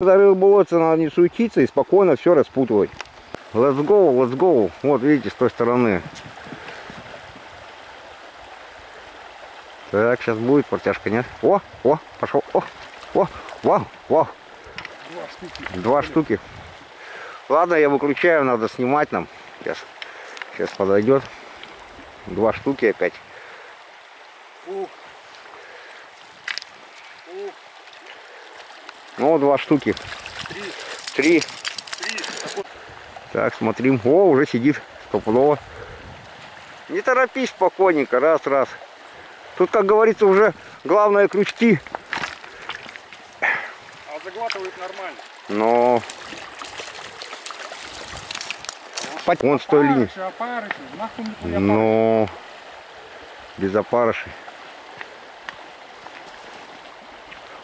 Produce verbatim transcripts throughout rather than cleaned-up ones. Зарыбываться надо, не суетиться и спокойно все распутывать. Let's go, let's go. Вот видите, с той стороны. Так, сейчас будет протяжка, нет? О, о, пошел. О, о, вау, вау. Два штуки. Два штуки. Ладно, я выключаю, надо снимать нам. Сейчас, сейчас подойдет. Два штуки опять. Ух. Ух. Ну, два штуки. Три. Три. Три. Так, смотрим. О, уже сидит стопудово. Не торопись, спокойненько. Раз, раз. Тут, как говорится, уже главное крючки. А заглатывает нормально. Но... Вон с той линии. Но... Без опарышей.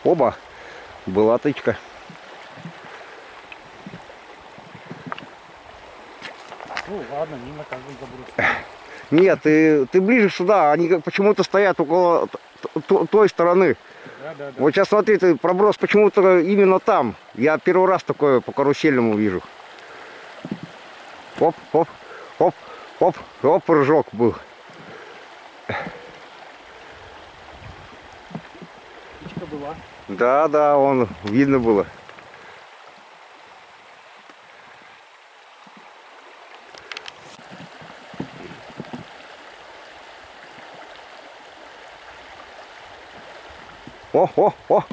Оба. Была тычка. Ну ладно, мимо как бы забросил. Нет, ты, ты ближе сюда, они почему-то стоят около той стороны. Да, да, да. Вот сейчас смотри, ты проброс почему-то именно там. Я первый раз такое по карусельному вижу. Оп, оп, оп, оп, оп, прыжок был. Птичка была. Да, да, он видно было. О, о, о!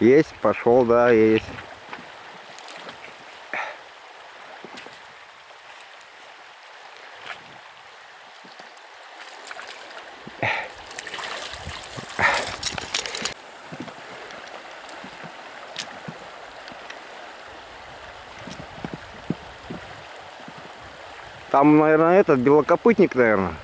Есть, пошел, да, есть. Там, наверное, этот белокопытник, наверное.